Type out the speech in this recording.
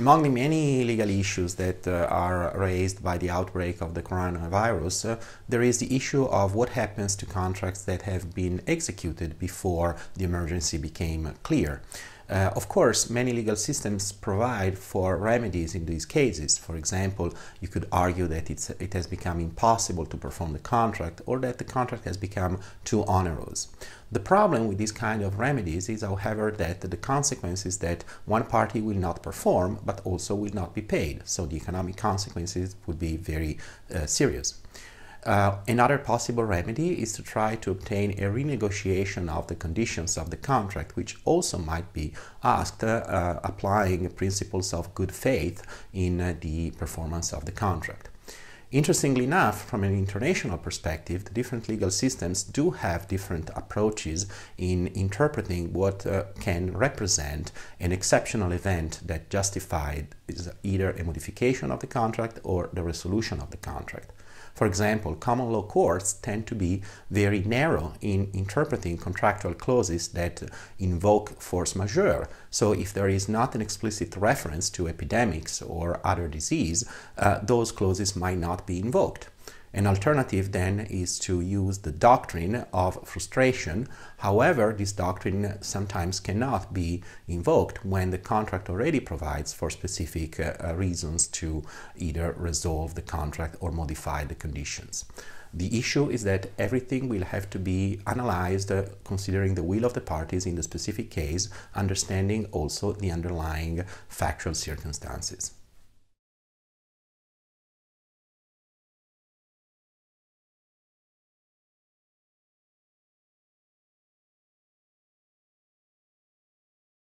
Among the many legal issues that are raised by the outbreak of the coronavirus, there is the issue of what happens to contracts that have been executed before the emergency became clear. Of course, many legal systems provide for remedies in these cases. For example, you could argue that it has become impossible to perform the contract, or that the contract has become too onerous. The problem with these kind of remedies is, however, that the consequence is that one party will not perform, but also will not be paid. So the economic consequences would be very serious. Another possible remedy is to try to obtain a renegotiation of the conditions of the contract, which also might be asked applying principles of good faith in the performance of the contract. Interestingly enough, from an international perspective, the different legal systems do have different approaches in interpreting what can represent an exceptional event that justifies either a modification of the contract or the resolution of the contract. For example, common law courts tend to be very narrow in interpreting contractual clauses that invoke force majeure. So if there is not an explicit reference to epidemics or other disease, those clauses might not be invoked. An alternative then is to use the doctrine of frustration. However, this doctrine sometimes cannot be invoked when the contract already provides for specific reasons to either resolve the contract or modify the conditions. The issue is that everything will have to be analyzed considering the will of the parties in the specific case, understanding also the underlying factual circumstances.